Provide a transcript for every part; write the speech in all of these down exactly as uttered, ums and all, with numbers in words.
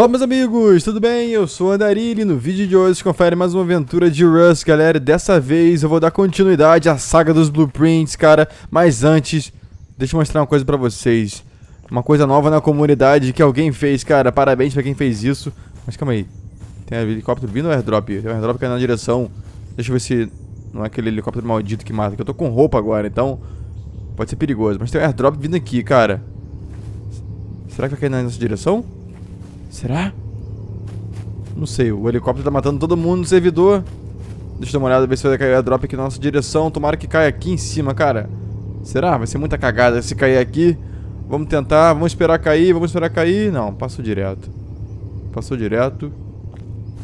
Fala meus amigos, tudo bem? Eu sou o Andarilho e no vídeo de hoje confere mais uma aventura de Rust, galera. E dessa vez eu vou dar continuidade à saga dos Blueprints, cara. Mas antes, deixa eu mostrar uma coisa pra vocês. Uma coisa nova na comunidade que alguém fez, cara. Parabéns pra quem fez isso. Mas calma aí, tem um helicóptero vindo ou airdrop? Tem um airdrop caindo na direção. Deixa eu ver se não é aquele helicóptero maldito que mata. Que eu tô com roupa agora, então pode ser perigoso. Mas tem um airdrop vindo aqui, cara. Será que vai cair na nossa direção? Será? Não sei, o helicóptero tá matando todo mundo no servidor. Deixa eu dar uma olhada, ver se vai cair a drop aqui na nossa direção. Tomara que caia aqui em cima, cara. Será? Vai ser muita cagada se cair aqui. Vamos tentar, vamos esperar cair, vamos esperar cair. Não, passou direto. Passou direto.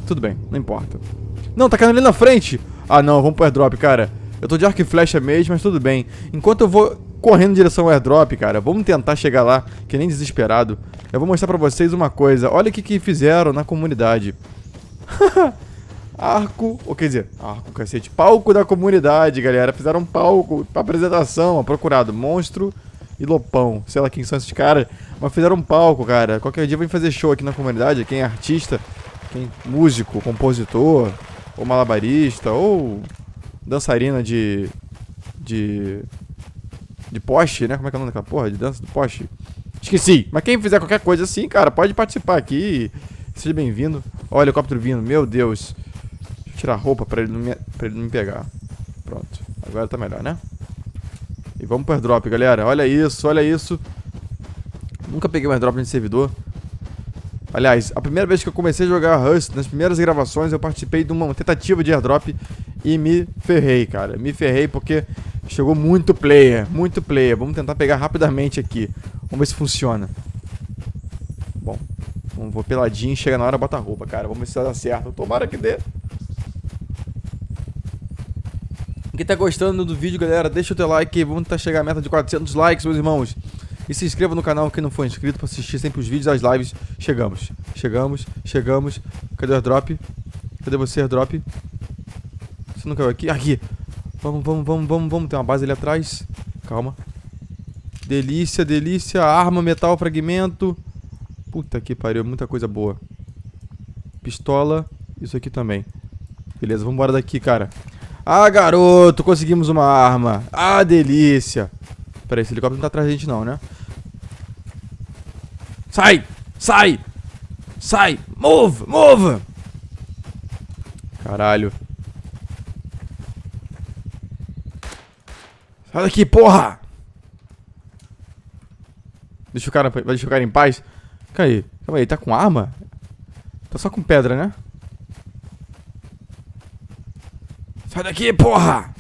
Tudo bem, não importa. Não, tá caindo ali na frente. Ah não, vamos pro airdrop, cara. Eu tô de arco e flecha mesmo, mas tudo bem. Enquanto eu vou correndo em direção ao airdrop, cara, vamos tentar chegar lá, que nem desesperado. Eu vou mostrar pra vocês uma coisa. Olha o que, que fizeram na comunidade. Arco, ou quer dizer, arco, cacete. Palco da comunidade, galera. Fizeram um palco pra apresentação. Ó, procurado Monstro e Lopão. Sei lá quem são esses caras, mas fizeram um palco, cara. Qualquer dia vem fazer show aqui na comunidade. Quem é artista, quem é músico, compositor, ou malabarista, ou dançarina de... de... de poste, né? Como é que é o nome daquela porra? De dança do poste? Esqueci. Mas quem fizer qualquer coisa assim, cara, pode participar aqui. Seja bem-vindo. Olha o helicóptero vindo. Meu Deus. Deixa eu tirar a roupa pra ele, não me... pra ele não me pegar. Pronto. Agora tá melhor, né? E vamos pro airdrop, galera. Olha isso, olha isso. Nunca peguei um airdrop nesse servidor. Aliás, a primeira vez que eu comecei a jogar Rust, nas primeiras gravações, eu participei de uma tentativa de airdrop e me ferrei, cara. Me ferrei porque... chegou muito player, muito player. Vamos tentar pegar rapidamente aqui. Vamos ver se funciona. Bom, vou peladinho, chega na hora, bota a roupa, cara. Vamos ver se vai dar certo. Tomara que dê. Quem tá gostando do vídeo, galera, deixa o teu like. Vamos tentar chegar à meta de quatrocentos likes, meus irmãos. E se inscreva no canal quem não for inscrito pra assistir sempre os vídeos, as lives. Chegamos, chegamos, chegamos. Cadê o airdrop? Cadê você, airdrop? Você não caiu aqui? Aqui! Vamos, vamos, vamos, vamos, vamos. Tem uma base ali atrás. Calma. Delícia, delícia. Arma, metal, fragmento. Puta que pariu. Muita coisa boa. Pistola. Isso aqui também. Beleza, vamos embora daqui, cara. Ah, garoto. Conseguimos uma arma. Ah, delícia. Peraí, esse helicóptero não tá atrás da gente não, né? Sai! Sai! Sai! Move! Move! Caralho. Sai daqui, porra! Deixa o cara, deixa o cara em paz. Calma aí, calma aí, tá com arma? Tá só com pedra, né? Sai daqui, porra!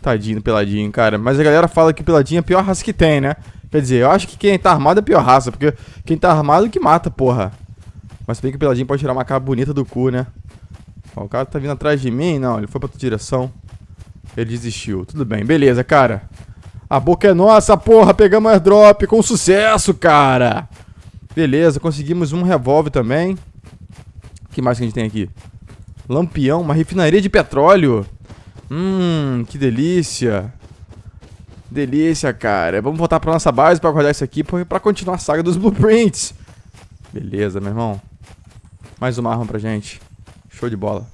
Tadinho, peladinho, cara. Mas a galera fala que peladinho é a pior raça que tem, né? Quer dizer, eu acho que quem tá armado é a pior raça, porque quem tá armado é que mata, porra. Mas se bem que o peladinho pode tirar uma cara bonita do cu, né? Ó, o cara tá vindo atrás de mim? Não, ele foi pra outra direção. Ele desistiu. Tudo bem. Beleza, cara. A boca é nossa, porra. Pegamos airdrop com sucesso, cara. Beleza. Conseguimos um revólver também. O que mais que a gente tem aqui? Lampião. Uma refinaria de petróleo. Hum, que delícia. Delícia, cara. Vamos voltar pra nossa base pra guardar isso aqui pra continuar a saga dos Blueprints. Beleza, meu irmão. Mais uma arma pra gente. Show de bola.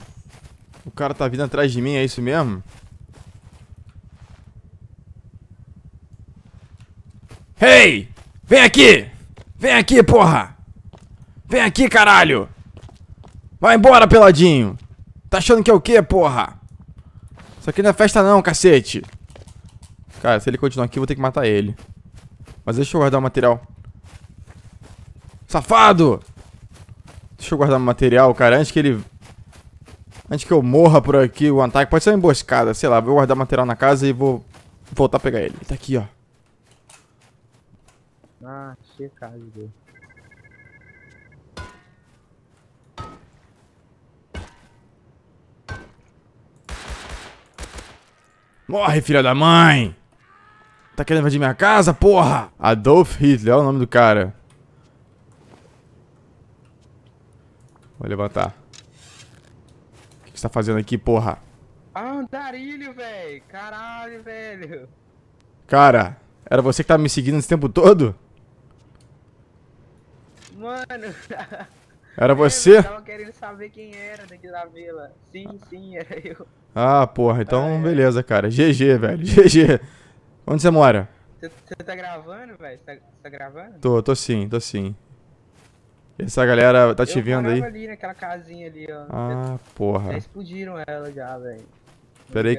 O cara tá vindo atrás de mim, é isso mesmo? Hey! Vem aqui! Vem aqui, porra! Vem aqui, caralho! Vai embora, peladinho! Tá achando que é o quê, porra? Isso aqui não é festa não, cacete! Cara, se ele continuar aqui, eu vou ter que matar ele. Mas deixa eu guardar o material. Safado! Deixa eu guardar o material, cara, antes que ele... antes que eu morra por aqui, o ataque pode ser uma emboscada, sei lá. Vou guardar o material na casa e vou voltar a pegar ele. Ele tá aqui, ó. Ah, achei a casa dele. Morre, filha da mãe! Tá querendo invadir minha casa, porra? Adolf Hitler, olha o nome do cara. Vou levantar. O que você tá fazendo aqui, porra? Andarilho, velho! Caralho, velho! Cara, era você que tava me seguindo esse tempo todo? Mano, Era você? Eu tava querendo saber quem era daqui da vila. Sim, sim, era eu. Ah, porra, então ah, é. beleza, cara. G G, velho. G G. Onde você mora? Você tá gravando, velho? Você tá, tá gravando? Tô, tô sim, tô sim. Essa galera tá te eu vendo aí? Ali naquela casinha ali, ó. Ah, cê, porra. Já explodiram ela já, velho. Peraí.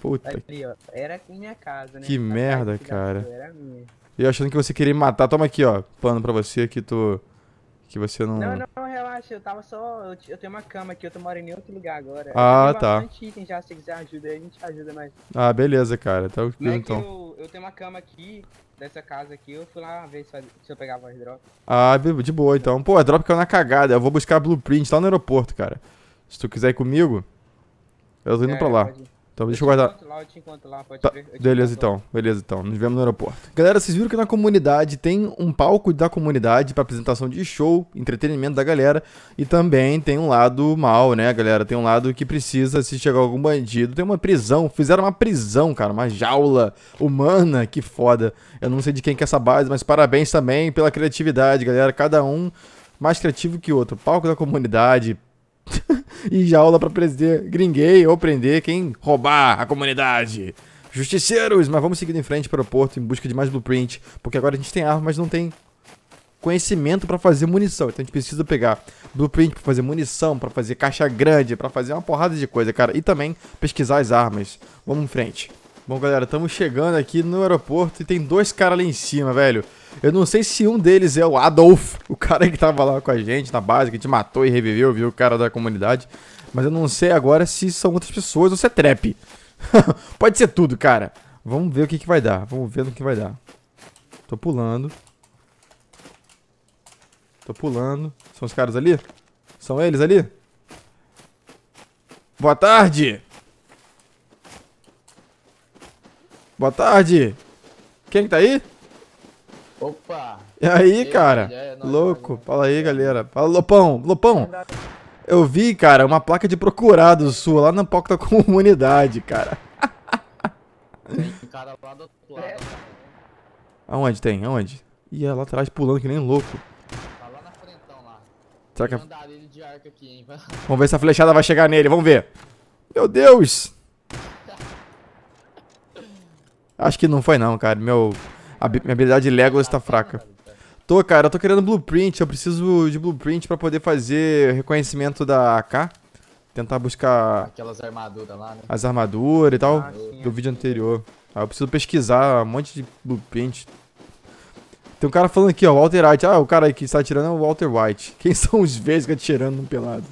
Puta. Ali, ó. Era aqui minha casa, né? Que tá merda, cara. Vida, era minha. E eu achando que você queria me matar. Toma aqui, ó. Pano pra você que tu... Que você não... Não, não, relaxa. Eu tava só... Eu, eu tenho uma cama aqui. Eu tô morando em outro lugar agora. Ah, eu tá. Item já, se quiser ajuda, aí a gente ajuda mais. Ah, beleza, cara. Tá o que então. Eu, eu tenho uma cama aqui... Dessa casa aqui, eu fui lá uma vez se eu pegava as drops. Ah, de boa então. Pô, a drop caiu na cagada. Eu vou buscar a Blueprint lá no aeroporto, cara. Se tu quiser ir comigo, eu tô indo é, pra lá. Pode... Então deixa eu guardar. Beleza então, beleza então. Nos vemos no aeroporto. Galera, vocês viram que na comunidade tem um palco da comunidade pra apresentação de show, entretenimento da galera. E também tem um lado mal, né, galera? Tem um lado que precisa, se chegar algum bandido, tem uma prisão. Fizeram uma prisão, cara, uma jaula humana, que foda. Eu não sei de quem que é essa base, mas parabéns também pela criatividade, galera. Cada um mais criativo que o outro. Palco da comunidade... E jaula pra prender, gringuei ou prender quem roubar a comunidade. Justiceiros, mas vamos seguir em frente para o porto em busca de mais blueprint. Porque agora a gente tem arma, mas não tem conhecimento pra fazer munição. Então a gente precisa pegar blueprint pra fazer munição, pra fazer caixa grande, pra fazer uma porrada de coisa, cara. E também pesquisar as armas. Vamos em frente. Bom, galera, estamos chegando aqui no aeroporto e tem dois caras lá em cima, velho. Eu não sei se um deles é o Adolf, o cara que tava lá com a gente na base, que te matou e reviveu, viu, o cara da comunidade. Mas eu não sei agora se são outras pessoas ou se é trap. Pode ser tudo, cara. Vamos ver o que, que vai dar, vamos ver no que vai dar. Tô pulando. Tô pulando. São os caras ali? São eles ali? Boa tarde! Boa tarde! Quem tá aí? Opa! E aí, e cara? É Louco! Nós. Fala aí, galera. Fala, Lopão! Lopão! Eu vi, cara, uma placa de procurado sua lá na palco da comunidade, cara. Tem cara lá do outro lado. Aonde tem? Aonde? Ih, é lá atrás pulando que nem louco. Tá lá na frentão lá. Será que... Andarilho de arco aqui, hein? Vamos ver se a flechada vai chegar nele, vamos ver. Meu Deus! Acho que não foi não, cara. Meu, a minha habilidade de Legolas tá fraca. Tô, cara, eu tô querendo blueprint. Eu preciso de blueprint pra poder fazer reconhecimento da A K. Tentar buscar... Aquelas armaduras lá, né? As armaduras e tal, ah, sim, do vídeo anterior. Ah, eu preciso pesquisar um monte de blueprint. Tem um cara falando aqui, ó, Walter White. Ah, o cara que está atirando é o Walter White. Quem são os vezes que atirando no pelado?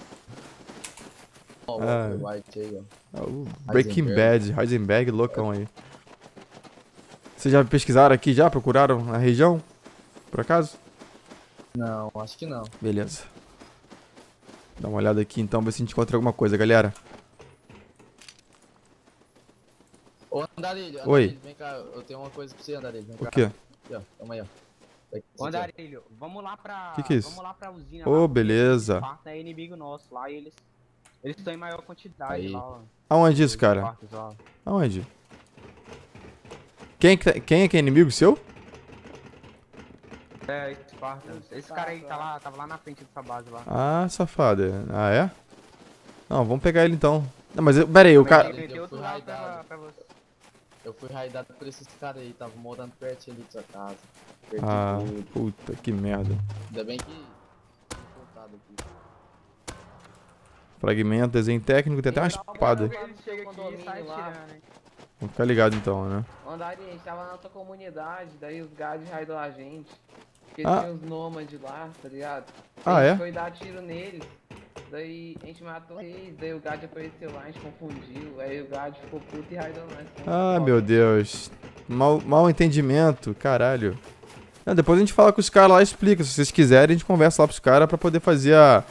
Ó, o Walter White aí, ó. O Breaking Bad, Heisenberg, loucão aí. Vocês já pesquisaram aqui, já? Procuraram na região? Por acaso? Não, acho que não. Beleza. Dá uma olhada aqui então, ver se a gente encontra alguma coisa, galera. Ô, Andarilho, Andarilho, Oi. vem cá. Eu tenho uma coisa pra você, Andarilho. Vem o cá. quê? Aqui, ó. Toma aí, ó. Aqui, Andarilho, vamos lá pra... Que que é isso? Vamos lá pra usina. Ô, oh, beleza. Spartans é inimigo nosso lá e eles... Eles estão em maior quantidade aí. lá, ó. Aonde isso, cara? Spartans, ó. Aonde? Quem, quem é que é inimigo seu? É, Spartans. Esse cara aí tá lá, tava lá na frente dessa base lá. Ah, safada. Ah, é? Não, vamos pegar ele então. Não, mas eu, pera aí, o cara... Eu fui raidado. Eu fui raidado por esses caras aí, tava morando pertinho ali da sua casa. Perdi ah, tudo. Puta que merda. Ainda bem que... Fragmento, desenho técnico, tem até uma espada. Vamos ficar ligado então, né? Andarilho, a gente tava na outra comunidade, daí os gades raidou a gente. Porque ah. tinha os Nomad lá, tá ligado? Ah, a gente é? foi dar tiro neles, daí a gente matou eles, daí o gade apareceu lá, a gente confundiu, aí o gade ficou puto e raidou nós. Ah, meu morre. Deus. Mal, mal entendimento, caralho. Não, depois a gente fala com os caras lá e explica, se vocês quiserem a gente conversa lá pros caras pra poder fazer a...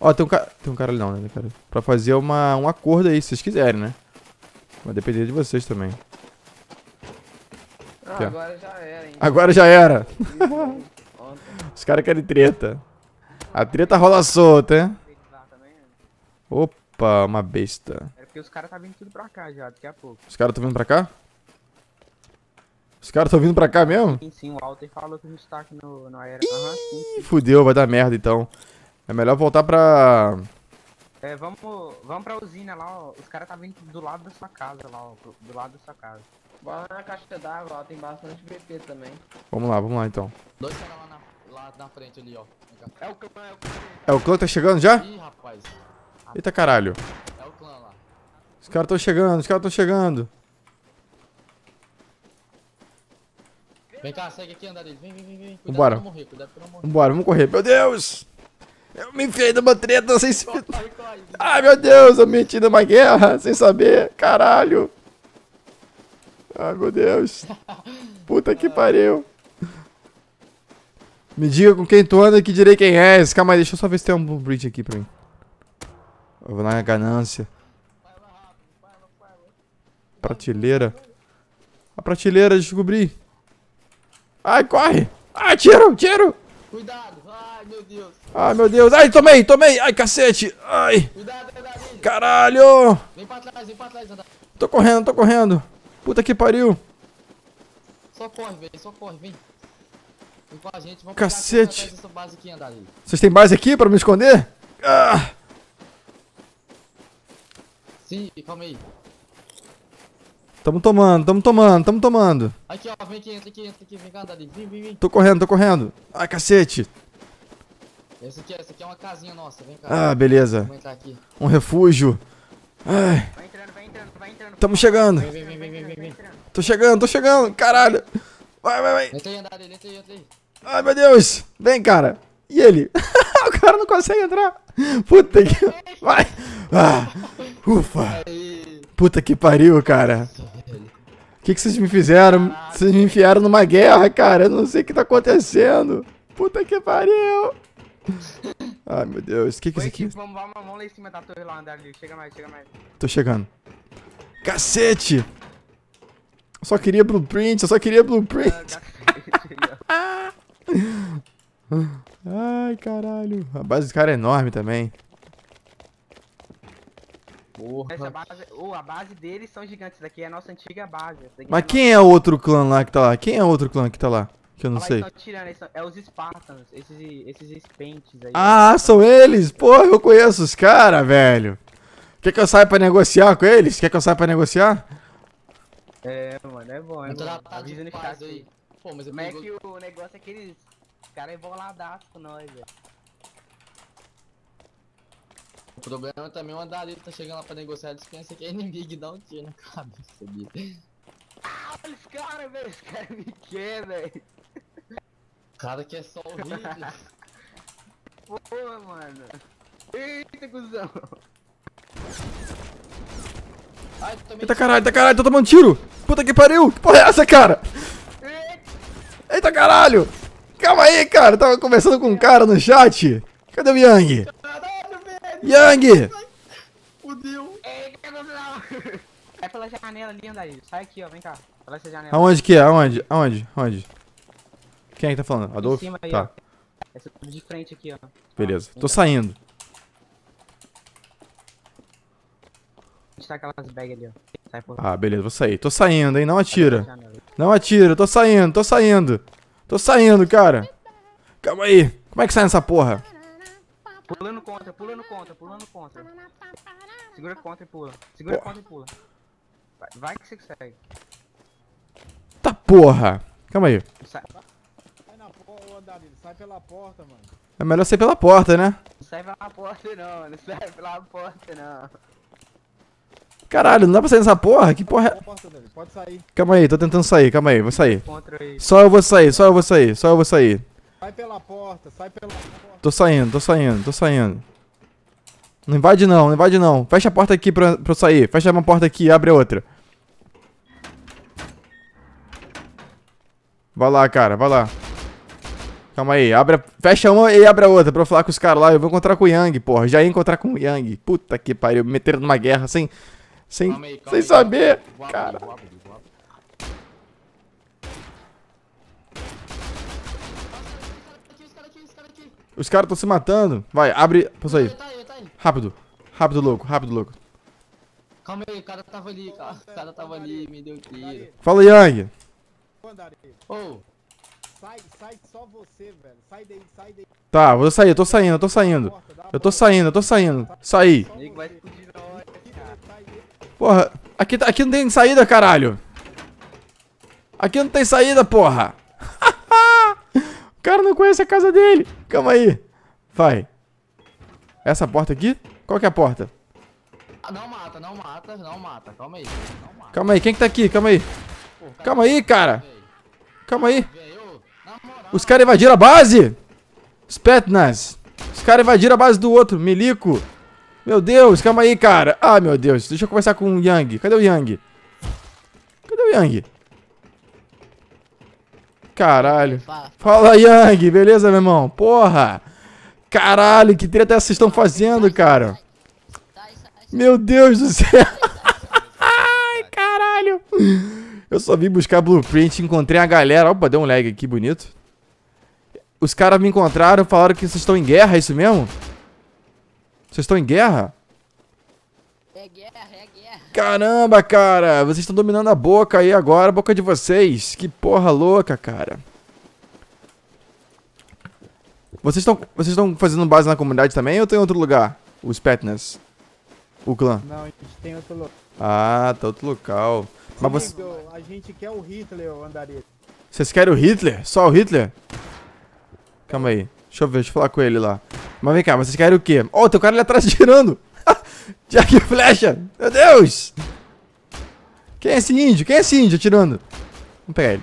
Ó, tem um cara... Tem um cara ali não, né, cara? Pra fazer uma... um acordo aí, se vocês quiserem, né? Vai depender de vocês também. Ah, aqui, agora já era, hein? Agora já era! Os caras querem treta. A treta rola solta, hein? Opa, uma besta. É porque os caras tá vindo tudo pra cá já, daqui a pouco. Os caras tão vindo pra cá? Os caras tão vindo pra cá mesmo? Sim, sim, o Walter falou que a gente tá aqui no, no aeroporto. Ih, fudeu, vai dar merda então. É melhor voltar pra... É, vamos, vamos pra usina lá, ó. Os caras tá vindo do lado da sua casa lá, ó. Do lado da sua casa. Bora na caixa d'água lá, tem bastante B P também. Vamos lá, vamos lá então. Dois caras lá na, lá na frente ali, ó. É o clã, é o clã. É o clã que tá chegando já? Ih, rapaz. Eita caralho. É o clã lá. Os caras tão chegando, os caras tão chegando. Vem cá, segue aqui, Andarilho. Vem, vem, vem, vem. Cuidado pra não morrer, cuidado pra não morrer. Vambora, vamos correr. Meu Deus! Eu me enfiei numa treta sem saber. Ai, meu Deus, eu me meti numa guerra sem saber. Caralho. Ai, meu Deus. Puta que pariu. Me diga com quem tu anda que direi quem é. Calma aí, deixa eu só ver se tem um blueprint aqui pra mim. Eu vou na ganância. Prateleira. A prateleira, descobri. Ai, corre. Ai, tiro, tiro. Cuidado. Ai, meu Deus. Ai, meu Deus. Ai, tomei, tomei. Ai, cacete. Ai. Cuidado, Andarilho. Caralho. Vem pra trás, vem pra trás, Andarilho. Tô correndo, tô correndo. Puta que pariu. Só corre, velho. Só corre, vem. Vem com a gente. Vamos cacete. Pegar base aqui, Andarilho. Vocês têm base aqui pra me esconder? Ah. Sim, calma aí. Tamo tomando, tamo tomando, tamo tomando. Aqui, ó, vem aqui, entra aqui, entra aqui, vem cá, Andarilho. Vem, vem, vem. Tô correndo, tô correndo. Ai, cacete. Essa aqui, essa aqui é uma casinha nossa, vem cá. Ah, beleza. Vou entrar aqui. Um refúgio. Ai. Vai entrando, vai entrando, vai entrando. Tamo chegando. Vem, vem, vem, vem, vem, vem, vem. Tô chegando, tô chegando, caralho. Vai, vai, vai. Entra aí, Andarilho, entra aí, entra aí. Ai, meu Deus. Vem, cara. E ele? O cara não consegue entrar. Puta que... Vai. Ah. Ufa. Puta que pariu, cara. O que que vocês me fizeram? Vocês me enfiaram numa guerra, cara. Eu não sei o que tá acontecendo. Puta que pariu. Ai, meu Deus. O que que é isso aqui? Vamos lá em cima da torre lá, Andarilho. Chega mais, chega mais. Tô chegando. Cacete. Eu só queria blueprint. Eu só queria blueprint. Ai, caralho. A base do cara é enorme também. Porra. Essa base, oh, a base deles são gigantes, daqui é a nossa antiga base. Mas é quem é o outro clã lá que tá lá? Quem é o outro clã que tá lá? Que eu não ah, sei. Eles tirando, eles são, é os Spartans, esses, esses Spentes aí. Ah, né? São eles? Porra, eu conheço os caras, velho. Quer que eu saia pra negociar com eles? Quer que eu saia pra negociar? É, mano, é bom, é bom. Avisa no chat aí. Pô, mas como é que o negócio é que eles... Os caras emboladaço com nós, velho. O problema também é o Andarilho tá chegando lá pra negociar a dispensa que é inimigo que dá um tiro na cabeça dele. Ah, olha os caras, velho. Os caras me querem, velho. O cara que é só o Hitler. Porra, mano. Eita, cuzão. Ai, tu também... Eita, caralho, eita, caralho. Tô tomando tiro. Puta que pariu. Que porra é essa, cara? Eita, caralho. Calma aí, cara. Eu tava conversando com um cara no chat. Cadê o Yang? Yang! Fudeu! É pela janela ali, Andarilho. Sai aqui, ó. Vem cá. Pela essa janela. Aonde que é? Aonde? Aonde? Aonde? Quem é que tá falando? Adolf? Em cima aí, tá. Essa de frente aqui, ó. Beleza. Ah, tô saindo. Tá aquelas bags ali, ó. Sai por lá. Ah, beleza. Vou sair. Tô saindo, hein. Não atira. Não atira. Tô saindo. Tô saindo. Tô saindo, cara. Calma aí. Como é que sai nessa porra? Pulando contra, pulando contra, pulando contra. Segura contra e pula. Segura porra. Contra e pula. Vai, vai que você consegue. Tá porra! Calma aí. Sai. Sai na porta, Andarilho. Sai pela porta, mano. É melhor sair pela porta, né? Não sai pela porta não, não sai pela porta não. Caralho, não dá pra sair nessa porra? Que porra é? Pode sair. Calma aí, tô tentando sair, calma aí, vou sair. Só eu vou sair, só eu vou sair, só eu vou sair. Sai pela porta, sai pela porta. Tô saindo, tô saindo, tô saindo. Não invade não, não invade não. Fecha a porta aqui pra, pra eu sair. Fecha uma porta aqui e abre a outra. Vai lá, cara, vai lá. Calma aí, abre a... fecha uma e abre a outra pra eu falar com os caras lá. Eu vou encontrar com o Yang, porra. Já ia encontrar com o Yang. Puta que pariu, me meteram numa guerra sem... Sem, calma aí, calma sem aí, saber, calma. Cara. Vou abrir, vou abrir, vou abrir. Os caras estão se matando. Vai, abre. Passa aí. Rápido. Rápido, louco. Rápido, louco. Calma aí, o cara tava ali. O cara tava ali, me deu tiro. Fala, Yang. Ô. Sai, sai só você, velho. Sai daí, sai daí. Tá, vou sair, eu tô saindo, eu tô saindo. Eu tô saindo, eu tô saindo. Saí. Porra, aqui, aqui não tem saída, caralho. Aqui não tem saída, porra. O cara não conhece a casa dele. Calma aí. Vai. Essa porta aqui? Qual que é a porta? Não mata, não mata, não mata. Calma aí. Não mata. Calma aí, quem que tá aqui? Calma aí. Calma aí, cara. Calma aí. Os caras invadiram a base. Spetsnaz. Os caras invadiram a base do outro. Milico. Meu Deus, calma aí, cara. Ah, meu Deus. Deixa eu conversar com o Yang. Cadê o Yang? Cadê o Yang? Caralho. Fala, Yang. Beleza, meu irmão? Porra. Caralho, que treta é essa que vocês estão fazendo, cara? Meu Deus do céu. Ai, caralho. Eu só vim buscar blueprint, encontrei a galera. Opa, deu um lag aqui, bonito. Os caras me encontraram, falaram que vocês estão em guerra, é isso mesmo? Vocês estão em guerra? É guerra, é guerra. Caramba, cara. Vocês estão dominando a boca aí agora, a boca de vocês. Que porra louca, cara. Vocês estão vocês estão fazendo base na comunidade também ou tem outro lugar? Os Spetsnaz. O clã? Não, a gente tem outro local. Ah, tá outro local. Sim, mas você... A gente quer o Hitler, o Andarilho. Vocês querem o Hitler? Só o Hitler? Calma aí. Deixa eu ver, deixa eu falar com ele lá. Mas vem cá, vocês querem o quê? Ó, oh, tem um cara ali atrás girando. Jack e flecha. Meu Deus. Quem é esse índio? Quem é esse índio atirando? Vamos pegar ele.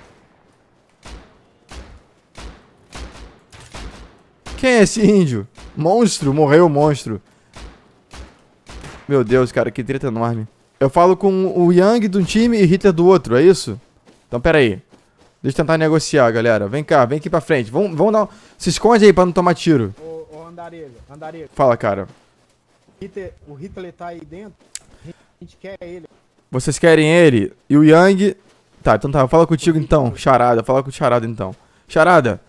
Quem é esse índio? Monstro, morreu o monstro. Meu Deus, cara, que treta enorme. Eu falo com o Yang de um time e Hitler do outro, é isso? Então, pera aí. Deixa eu tentar negociar, galera. Vem cá, vem aqui pra frente. Vamos, vamos dar um... Se esconde aí pra não tomar tiro. Ô, ô Andarilho, Andarilho. Fala, cara. Hitler, o Hitler tá aí dentro. A gente quer ele. Vocês querem ele? E o Yang... Tá, então tá. Fala contigo, então. Charada, fala com o Charada, então. Charada.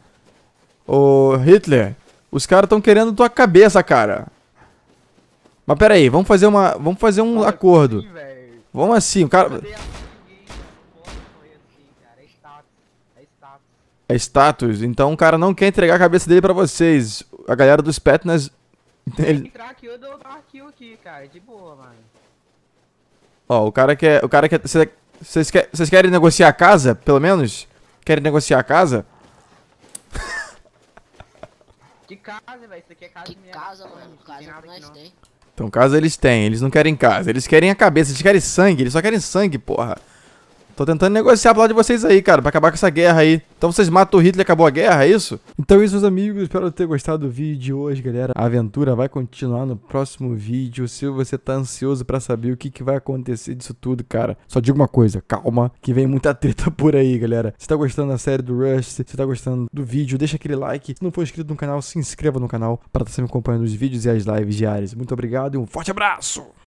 Ô, Hitler. Os caras tão querendo tua cabeça, cara. Mas pera aí, vamos fazer uma, vamos fazer um Olha, acordo. Assim, vamos assim, o cara... É status, então o cara não quer entregar a cabeça dele pra vocês. A galera dos Spetsnaz... Ele... Tem entrar aqui, eu dou um arquivo aqui, cara, de boa, mano. Ó, o cara quer... O cara quer... Vocês quer, querem negociar a casa, pelo menos? Querem negociar a casa? Que casa, velho? Isso aqui é casa que minha. Casa, mano, casa que nós tem. Então casa eles têm, eles não querem casa, eles querem a cabeça, eles querem sangue, eles só querem sangue, porra. Tô tentando negociar pro lado de vocês aí, cara, pra acabar com essa guerra aí. Então vocês matam o Hitler e acabou a guerra, é isso? Então é isso, meus amigos, espero ter gostado do vídeo de hoje, galera. A aventura vai continuar no próximo vídeo, se você tá ansioso pra saber o que, que vai acontecer disso tudo, cara. Só digo uma coisa, calma, que vem muita treta por aí, galera. Se tá gostando da série do Rush, se tá gostando do vídeo, deixa aquele like. Se não for inscrito no canal, se inscreva no canal pra estar sempre acompanhando os vídeos e as lives diárias. Muito obrigado e um forte abraço!